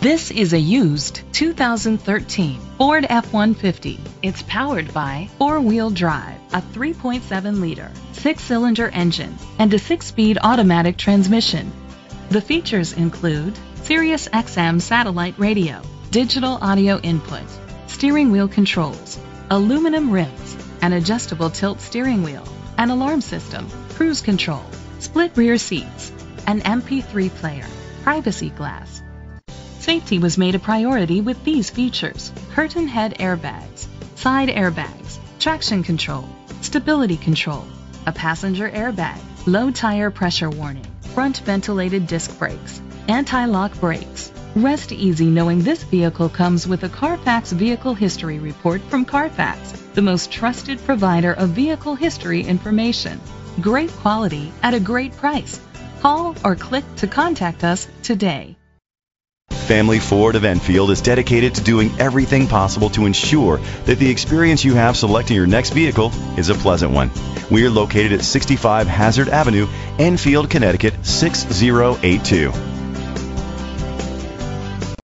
This is a used 2013 Ford F-150. It's powered by four-wheel drive, a 3.7-liter, six-cylinder engine, and a six-speed automatic transmission. The features include Sirius XM satellite radio, digital audio input, steering wheel controls, aluminum rims, an adjustable tilt steering wheel, an alarm system, cruise control, split rear seats, an MP3 player, privacy glass. Safety was made a priority with these features: curtain head airbags, side airbags, traction control, stability control, a passenger airbag, low tire pressure warning, front ventilated disc brakes, anti-lock brakes. Rest easy knowing this vehicle comes with a Carfax Vehicle History Report from Carfax, the most trusted provider of vehicle history information. Great quality at a great price. Call or click to contact us today. Family Ford of Enfield is dedicated to doing everything possible to ensure that the experience you have selecting your next vehicle is a pleasant one. We are located at 65 Hazard Avenue, Enfield, Connecticut 6082.